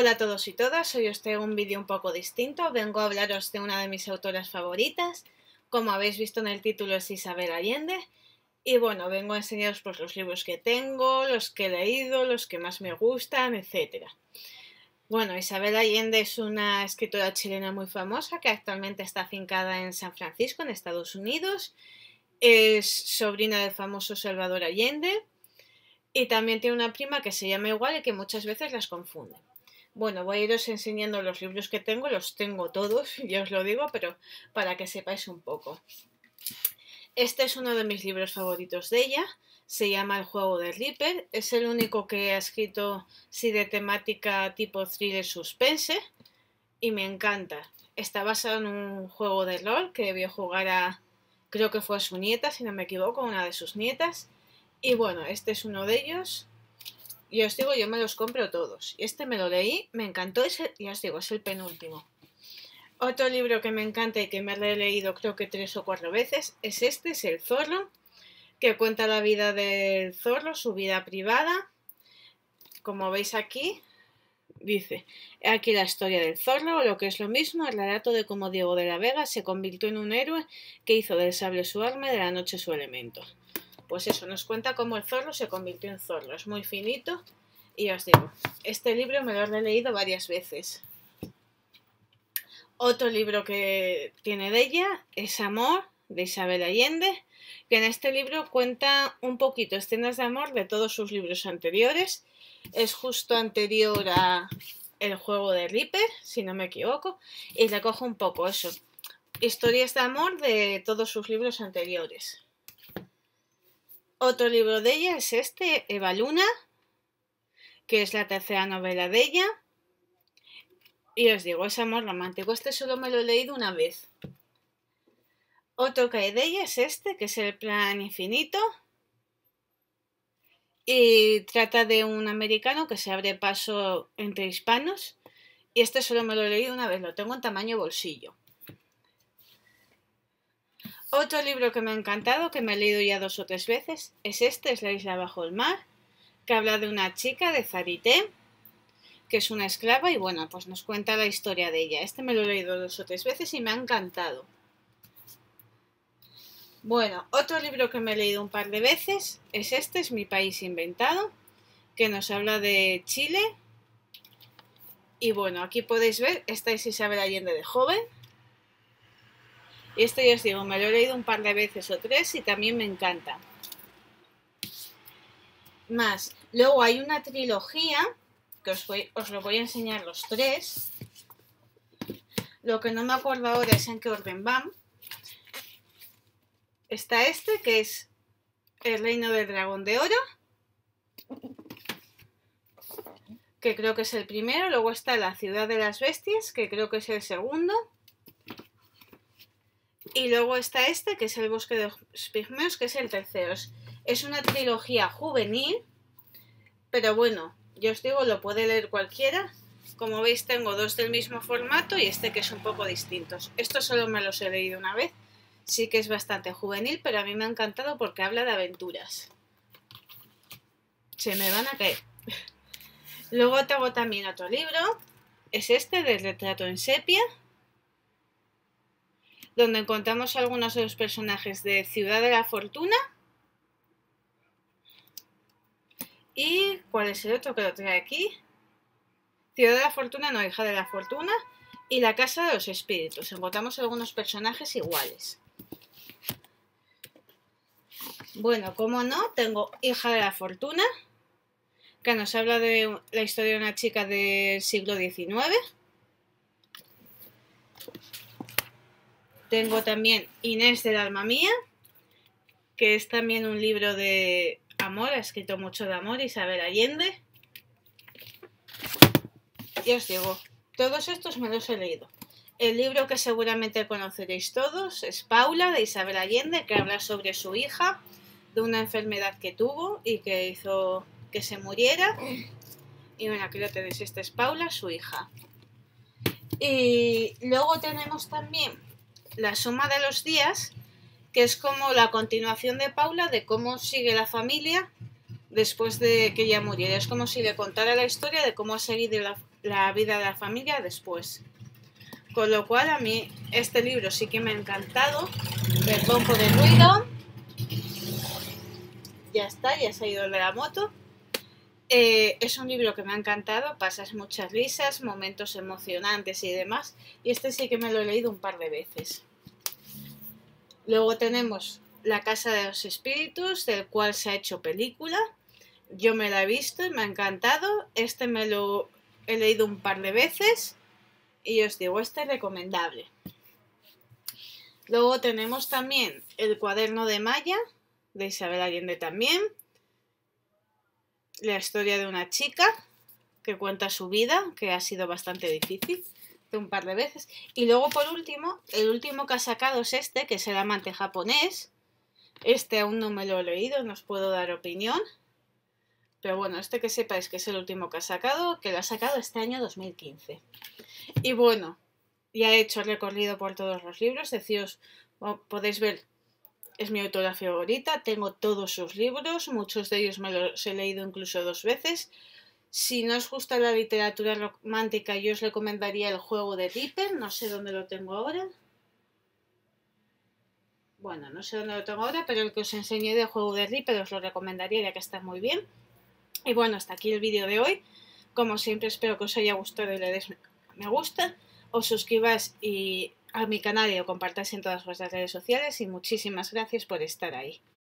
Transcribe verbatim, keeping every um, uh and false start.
Hola a todos y todas, hoy os traigo un vídeo un poco distinto. Vengo a hablaros de una de mis autoras favoritas. Como habéis visto en el título, es Isabel Allende. Y bueno, vengo a enseñaros pues, los libros que tengo, los que he leído, los que más me gustan, etcétera. Bueno, Isabel Allende es una escritora chilena muy famosa que actualmente está afincada en San Francisco, en Estados Unidos. Es sobrina del famoso Salvador Allende. Y también tiene una prima que se llama igual y que muchas veces las confunden. Bueno, voy a iros enseñando los libros que tengo, los tengo todos, ya os lo digo, pero para que sepáis un poco. Este es uno de mis libros favoritos de ella, se llama El juego de Ripper, es el único que ha escrito sí, de temática tipo thriller suspense y me encanta. Está basado en un juego de rol que debió jugar a, creo que fue a su nieta, si no me equivoco, una de sus nietas. Y bueno, este es uno de ellos. Y os digo, yo me los compro todos. Y este me lo leí, me encantó, es el, ya os digo, es el penúltimo. Otro libro que me encanta y que me he leído creo que tres o cuatro veces es este, es El zorro, que cuenta la vida del zorro, su vida privada. Como veis aquí, dice, aquí la historia del zorro, o lo que es lo mismo, el relato de cómo Diego de la Vega se convirtió en un héroe que hizo del sable su arma y de la noche su elemento. Pues eso, nos cuenta cómo el zorro se convirtió en zorro. Es muy finito y os digo, este libro me lo he leído varias veces. Otro libro que tiene de ella es Amor, de Isabel Allende, que en este libro cuenta un poquito escenas de amor de todos sus libros anteriores. Es justo anterior a El juego de Ripper, si no me equivoco, y recoge un poco eso. Historias de amor de todos sus libros anteriores. Otro libro de ella es este, Eva Luna, que es la tercera novela de ella. Y os digo, es amor romántico. Este solo me lo he leído una vez. Otro que hay de ella es este, que es el Plan Infinito. Y trata de un americano que se abre paso entre hispanos. Y este solo me lo he leído una vez, lo tengo en tamaño bolsillo. Otro libro que me ha encantado, que me he leído ya dos o tres veces, es este, es La isla bajo el mar, que habla de una chica de Zarité, que es una esclava y bueno, pues nos cuenta la historia de ella. Este me lo he leído dos o tres veces y me ha encantado. Bueno, otro libro que me he leído un par de veces es este, es Mi país inventado, que nos habla de Chile. Y bueno, aquí podéis ver, esta es Isabel Allende de joven. Y esto ya os digo, me lo he leído un par de veces o tres y también me encanta. Más, luego hay una trilogía, que os, voy, os lo voy a enseñar los tres. Lo que no me acuerdo ahora es en qué orden van. Está este, que es El Reino del Dragón de Oro, que creo que es el primero. Luego está La Ciudad de las Bestias, que creo que es el segundo. Y luego está este, que es el Bosque de los Pigmeos, que es el tercero. Es una trilogía juvenil, pero bueno, yo os digo, lo puede leer cualquiera. Como veis, tengo dos del mismo formato y este que es un poco distintos. Estos solo me los he leído una vez. Sí que es bastante juvenil, pero a mí me ha encantado porque habla de aventuras. Se me van a caer. Luego tengo también otro libro. Es este, de Retrato en Sepia, donde encontramos algunos de los personajes de Ciudad de la Fortuna. ¿Y cuál es el otro que lo trae aquí? Ciudad de la Fortuna, no, Hija de la Fortuna. Y La Casa de los Espíritus. Encontramos algunos personajes iguales. Bueno, como no, tengo Hija de la Fortuna, que nos habla de la historia de una chica del siglo diecinueve. Tengo también Inés del Alma Mía, que es también un libro de amor, ha escrito mucho de amor, Isabel Allende. Y os digo, todos estos me los he leído. El libro que seguramente conoceréis todos es Paula, de Isabel Allende, que habla sobre su hija, de una enfermedad que tuvo y que hizo que se muriera. Y bueno, aquí lo tenéis, esta es Paula, su hija. Y luego tenemos también La Suma de los Días, que es como la continuación de Paula, de cómo sigue la familia después de que ella muriera. Es como si le contara la historia de cómo ha seguido la, la vida de la familia después. Con lo cual a mí este libro sí que me ha encantado. Perdón por el ruido. Ya está, ya se ha ido de la moto. Eh, es un libro que me ha encantado, pasas muchas risas, momentos emocionantes y demás. Y este sí que me lo he leído un par de veces. Luego tenemos La Casa de los Espíritus, del cual se ha hecho película. Yo me la he visto y me ha encantado. Este me lo he leído un par de veces. Y os digo, este es recomendable. Luego tenemos también El Cuaderno de Maya, de Isabel Allende también. La historia de una chica que cuenta su vida, que ha sido bastante difícil, de un par de veces. Y luego, por último, el último que ha sacado es este, que es El Amante Japonés. Este aún no me lo he leído, no os puedo dar opinión. Pero bueno, este que sepáis que es el último que ha sacado, que lo ha sacado este año dos mil quince. Y bueno, ya he hecho el recorrido por todos los libros. Deciros, podéis ver, es mi autora favorita, tengo todos sus libros, muchos de ellos me los he leído incluso dos veces. Si no os gusta la literatura romántica, yo os recomendaría El Juego de Ripper, no sé dónde lo tengo ahora. Bueno, no sé dónde lo tengo ahora, pero el que os enseñé de Juego de Ripper os lo recomendaría, ya que está muy bien. Y bueno, hasta aquí el vídeo de hoy. Como siempre, espero que os haya gustado y le deis me gusta, os suscribáis y... a mi canal y lo compartáis en todas vuestras redes sociales y muchísimas gracias por estar ahí.